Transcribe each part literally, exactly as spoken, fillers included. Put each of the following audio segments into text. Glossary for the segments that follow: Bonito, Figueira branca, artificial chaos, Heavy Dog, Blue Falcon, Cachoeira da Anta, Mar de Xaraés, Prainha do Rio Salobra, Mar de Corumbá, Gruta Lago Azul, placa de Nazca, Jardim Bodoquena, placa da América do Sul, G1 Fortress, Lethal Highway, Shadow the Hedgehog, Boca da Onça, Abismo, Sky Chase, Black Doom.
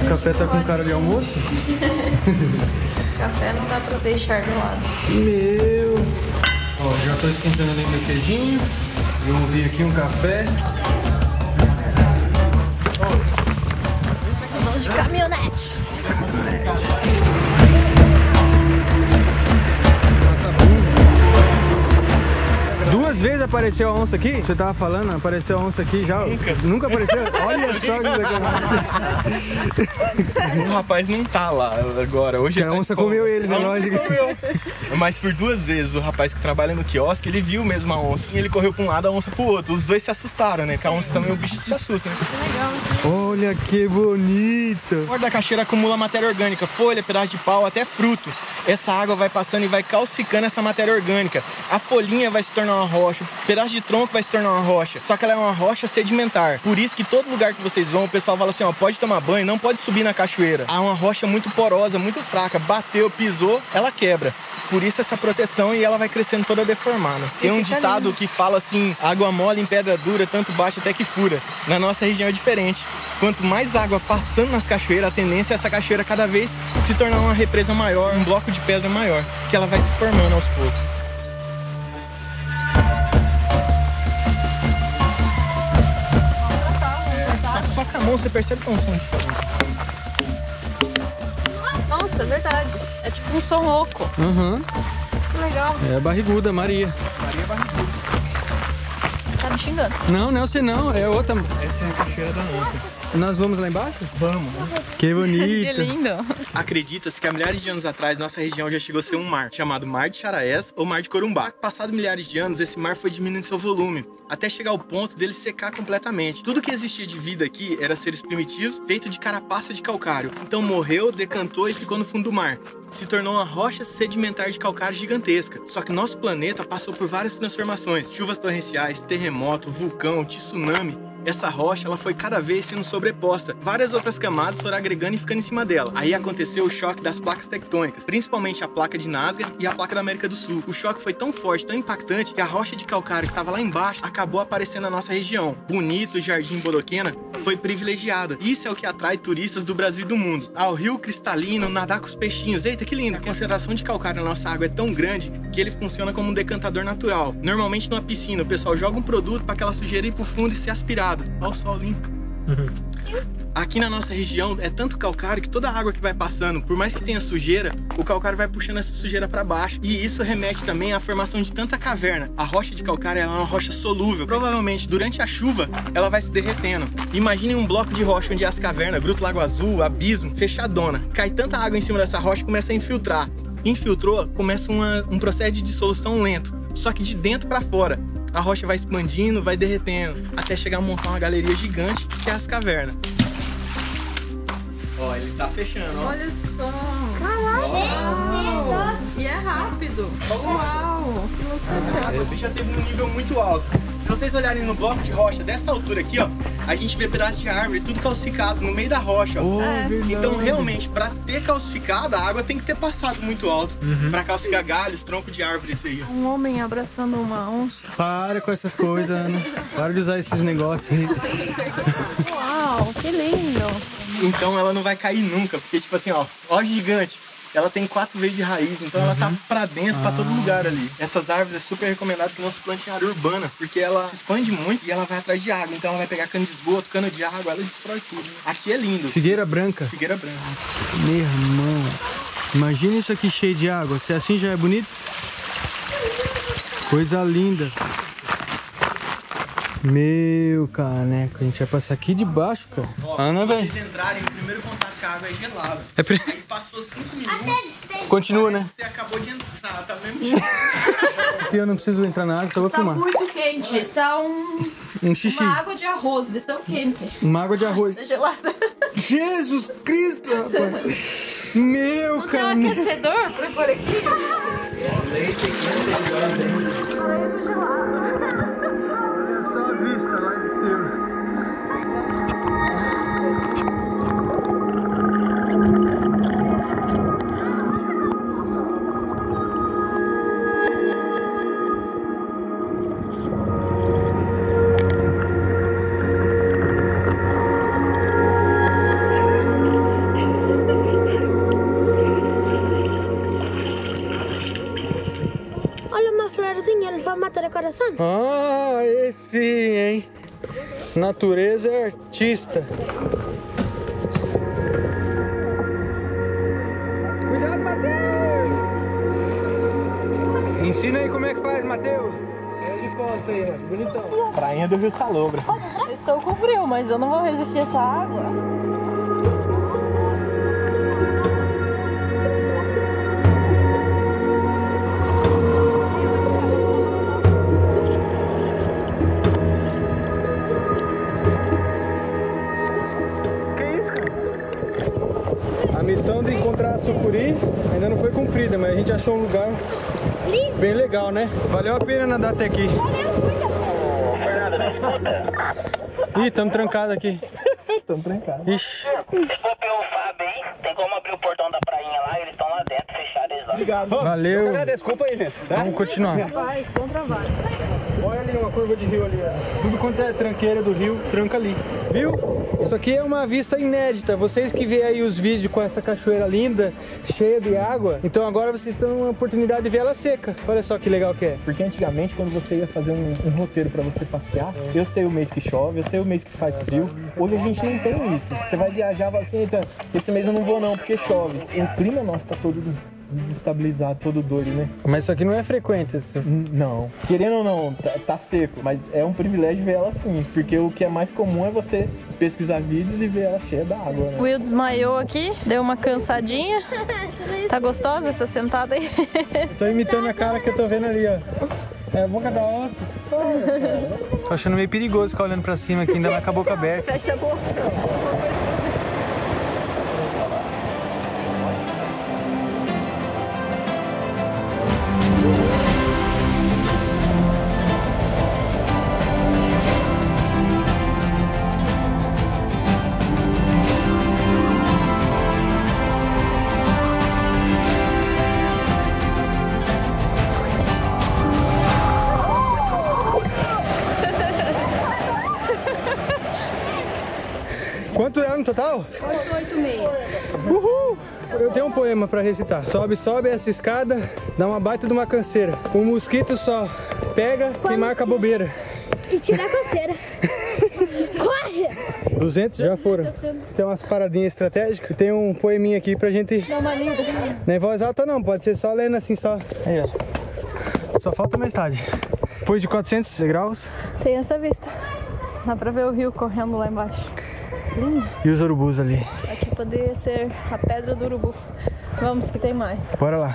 O café tá com cara de almoço? Café não dá pra deixar de lado. Meu! Ó, já tô esquentando ali meu queijinho. Eu ouvi aqui um café. Vamos de caminhonete. Caminhonete. Duas vezes apareceu a onça aqui? Você tava falando, apareceu a onça aqui já? Nunca. Nunca apareceu? Olha só isso aqui. O rapaz não tá lá agora. Hoje ele a onça tá comeu ele, né? Lógico. Comeu. Mas por duas vezes o rapaz que trabalha no quiosque, ele viu mesmo a onça. E ele correu pra um lado, a onça pro outro. Os dois se assustaram, né? Porque a onça também, o bicho se assusta, né? Que legal. Olha que bonito. O bordo da cachoeira acumula matéria orgânica. Folha, pedaço de pau, até fruto. Essa água vai passando e vai calcificando essa matéria orgânica. A folhinha vai se tornar uma rocha, um pedaço de tronco vai se tornar uma rocha. Só que ela é uma rocha sedimentar. Por isso que todo lugar que vocês vão, o pessoal fala assim, ó, pode tomar banho, não pode subir na cachoeira. Há uma rocha muito porosa, muito fraca. Bateu, pisou, ela quebra. Por isso essa proteção e ela vai crescendo toda deformada. Tem um ditado que fala assim, água mole em pedra dura, tanto bate até que fura. Na nossa região é diferente. Quanto mais água passando nas cachoeiras, a tendência é essa cachoeira cada vez se tornar uma represa maior, um bloco de pedra maior, que ela vai se formando aos poucos. Só com a mão você percebe que é um som diferente. Nossa, é verdade. É tipo um som rouco. Uhum. Que legal. É a barriguda, Maria. Maria barriguda. Tá me xingando? Não, não é você não. É outra. Essa é a cachoeira da Anta. Nós vamos lá embaixo? Vamos. Que bonito. Que lindo. Acredita-se que há milhares de anos atrás, nossa região já chegou a ser um mar, chamado Mar de Xaraés ou Mar de Corumbá. Passado milhares de anos, esse mar foi diminuindo seu volume, até chegar ao ponto dele secar completamente. Tudo que existia de vida aqui era seres primitivos, feito de carapaça de calcário. Então morreu, decantou e ficou no fundo do mar. Se tornou uma rocha sedimentar de calcário gigantesca. Só que nosso planeta passou por várias transformações. Chuvas torrenciais, terremoto, vulcão, tsunami... Essa rocha ela foi cada vez sendo sobreposta. Várias outras camadas foram agregando e ficando em cima dela. Aí aconteceu o choque das placas tectônicas, principalmente a placa de Nazca e a placa da América do Sul. O choque foi tão forte, tão impactante, que a rocha de calcário que estava lá embaixo acabou aparecendo na nossa região. Bonito, Jardim Bodoquena foi privilegiada. Isso é o que atrai turistas do Brasil e do mundo. Ao rio cristalino, nadar com os peixinhos. Eita, que lindo! A concentração de calcário na nossa água é tão grande que ele funciona como um decantador natural. Normalmente numa piscina, o pessoal joga um produto para aquela sujeira ir pro fundo e ser aspirado. Olha o sol limpo. Aqui na nossa região é tanto calcário que toda a água que vai passando, por mais que tenha sujeira, o calcário vai puxando essa sujeira para baixo. E isso remete também à formação de tanta caverna. A rocha de calcário ela é uma rocha solúvel. Provavelmente durante a chuva ela vai se derretendo. Imaginem um bloco de rocha onde há as cavernas, Gruta Lago Azul, Abismo, fechadona. Cai tanta água em cima dessa rocha que começa a infiltrar. Infiltrou, começa uma, um processo de dissolução lento, só que de dentro para fora. A rocha vai expandindo, vai derretendo, até chegar a montar uma galeria gigante, que é as cavernas. Ó, ele tá fechando, ó. Olha só! Caraca! E é rápido! Uau! Que loucura! O bicho já teve um nível muito alto. Se vocês olharem no bloco de rocha dessa altura aqui, ó, a gente vê pedaços de árvore, tudo calcificado no meio da rocha. Oh, é. Então, realmente, para ter calcificado, a água tem que ter passado muito alto. Uhum. Para calcificar galhos, tronco de árvore, isso aí. Um homem abraçando uma onça. Para com essas coisas, Ana. Para de usar esses negócios aí. Uau, que lindo. Então, ela não vai cair nunca, porque, tipo assim, ó, ó gigante. Ela tem quatro vezes de raiz, então uhum. Ela tá pra dentro, ah. pra todo lugar ali. Essas árvores é super recomendado que não se plante em área urbana, porque ela se expande muito e ela vai atrás de água. Então ela vai pegar cano de esgoto, cano de água, ela destrói tudo. Aqui é lindo. Figueira branca. Figueira branca. Meu irmão, imagina isso aqui cheio de água. Se assim já é bonito. Coisa linda. Meu caneco, a gente vai passar aqui debaixo, cara. Ó, Ana, velho. Quando eles entrarem, o primeiro contato com a água é gelado. É pre... Aí passou cinco minutos. Continua, né? Você acabou de entrar, tá mesmo gelado. Eu não preciso entrar na água, só vou tá filmar. Tá muito quente, está um... Um xixi. Uma água de arroz, de tão quente. Uma água de arroz. Está gelada. Jesus Cristo, rapaz. Meu não caneco. Não tem um aquecedor pra pôr aqui? esse, hein? Natureza é artista. Cuidado, Matheus! Ensina aí como é que faz, Matheus. É de ponta aí, bonitão. Prainha do Rio Salobra. Eu estou com frio, mas eu não vou resistir a essa água. Sucuri ainda não foi cumprida, mas a gente achou um lugar lindo, bem legal, né? Valeu a pena nadar até aqui. Ih, estamos trancados aqui. Estamos trancados. Ixi. Desculpa o Fábio, hein? Tem como abrir o portão da prainha lá, eles estão lá dentro, fecharam eles lá. Obrigado. Valeu. Agradeço, desculpa aí, gente. Né? Vamos continuar. Vai, bom trabalho. Olha ali uma curva de rio ali, ó. Tudo quanto é tranqueira do rio, tranca ali. Viu? Isso aqui é uma vista inédita. Vocês que vêem aí os vídeos com essa cachoeira linda, cheia de água, então agora vocês têm uma oportunidade de ver ela seca. Olha só que legal que é. Porque antigamente, quando você ia fazer um, um roteiro para você passear, é. eu sei o mês que chove, eu sei o mês que faz frio. Hoje a gente não tem isso. Você vai viajar e fala assim, então, esse mês eu não vou não, porque chove. O clima nosso tá todo desestabilizado, todo doido, né? Mas isso aqui não é frequente, isso? Não. Querendo ou não, tá, tá seco, mas é um privilégio ver ela assim, porque o que é mais comum é você pesquisar vídeos e ver ela cheia da água, né? O Will desmaiou aqui, deu uma cansadinha. Tá gostosa essa sentada aí? Eu tô imitando a cara que eu tô vendo ali, ó. É a boca da onça. Tô achando meio perigoso ficar olhando pra cima aqui, ainda mais com a boca aberta. Fecha a boca. Quanto é no total? oito e meia. Uhul! Eu tenho um poema pra recitar. Sobe, sobe essa escada, dá uma baita de uma canseira. Um mosquito só pega e marca a bobeira. E tira a canseira. Corre! duzentos já foram. Tem umas paradinhas estratégicas. Tem um poeminha aqui pra gente... Dá uma lida. Não é voz alta não, pode ser só lendo assim só. Aí, ó. Só falta metade. Depois de quatrocentos graus... Tem essa vista. Dá pra ver o rio correndo lá embaixo. Lindo. E os urubus ali. Aqui poderia ser a pedra do urubu. Vamos que tem mais. Bora lá.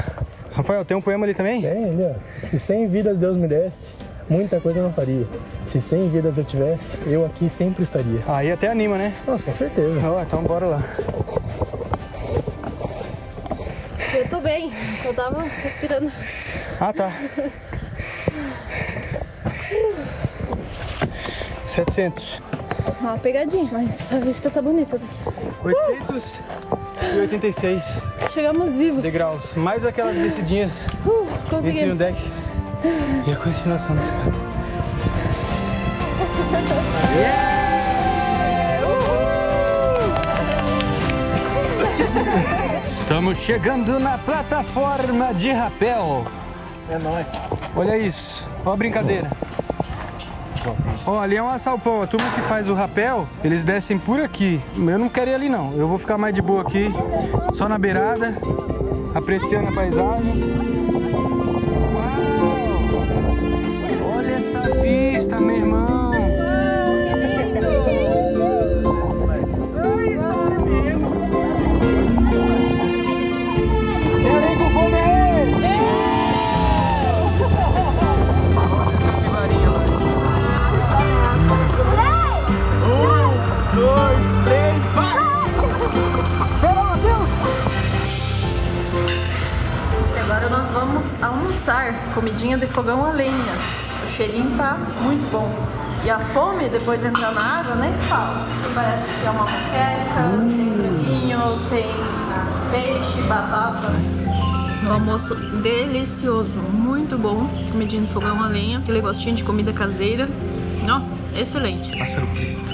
Rafael, tem um poema ali também? Tem, ali, ó. Se cem vidas Deus me desse, muita coisa eu não faria. Se cem vidas eu tivesse, eu aqui sempre estaria. Aí até anima, né? Nossa, com certeza. Ah, então bora lá. Eu tô bem, só tava respirando. Ah, tá. setecentos. Uma pegadinha, mas a vista tá bonita daqui. oitocentos e oitenta e seis. Chegamos vivos. Degraus. Mais aquelas descidinhas. Uh, conseguimos. Entre o deck e a continuação da escada. Yeah! Uhul! Estamos chegando na plataforma de rapel. É nóis. Olha isso. Olha a brincadeira. Ó, oh, ali é um assalpão, a turma que faz o rapel, eles descem por aqui. Eu não quero ir ali não, eu vou ficar mais de boa aqui, só na beirada, apreciando a paisagem. Uau! Olha essa vista, meu irmão! Almoçar, comidinha de fogão a lenha. O cheirinho tá muito bom. E a fome, depois de entrar na água, nem fala. Parece que é uma moqueca, hum. tem franguinho, tem peixe, batata. Um almoço delicioso, muito bom. Comidinha de fogão a lenha, aquele gostinho de comida caseira. Nossa, excelente. Pássaro preto.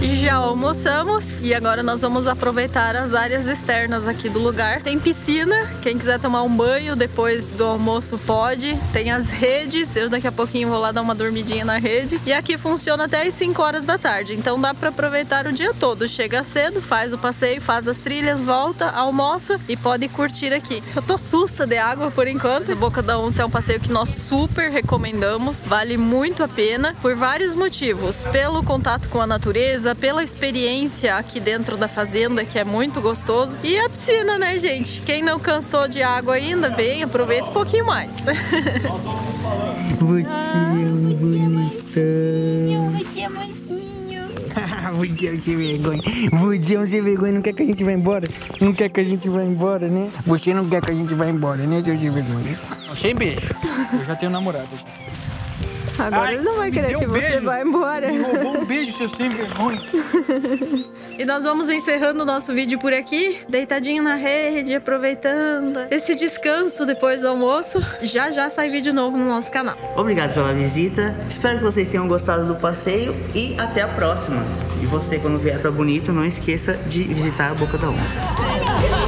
E já almoçamos e agora nós vamos aproveitar as áreas externas aqui do lugar. Tem piscina, quem quiser tomar um banho depois do almoço pode. Tem as redes, eu daqui a pouquinho vou lá dar uma dormidinha na rede. E aqui funciona até as cinco horas da tarde, então dá pra aproveitar o dia todo. Chega cedo, faz o passeio, faz as trilhas, volta, almoça e pode curtir aqui. Eu tô sussa de água por enquanto. Boca da Onça é um passeio que nós super recomendamos, vale muito a pena por vários motivos. Pelo contato com a natureza, pela experiência aqui dentro da fazenda, que é muito gostoso. E a piscina, né, gente? Quem não cansou de água ainda, vem, aproveita um pouquinho mais. Nós vamos falando. Você é um bonitão. Você é mansinho. Você é um sem vergonha. Você é um sem vergonha. Não quer que a gente vá embora? Não quer que a gente vá embora, né? Você não quer que a gente vá embora, né, seu sem vergonha? Sem beijo. Eu já tenho namorado. Agora ele não vai querer que você vá embora. Me roubou um beijo, seu sem vergonha. E nós vamos encerrando o nosso vídeo por aqui. Deitadinho na rede, aproveitando esse descanso depois do almoço. Já já sai vídeo novo no nosso canal. Obrigado pela visita. Espero que vocês tenham gostado do passeio e até a próxima. E você, quando vier pra Bonito, não esqueça de visitar a Boca da Onça.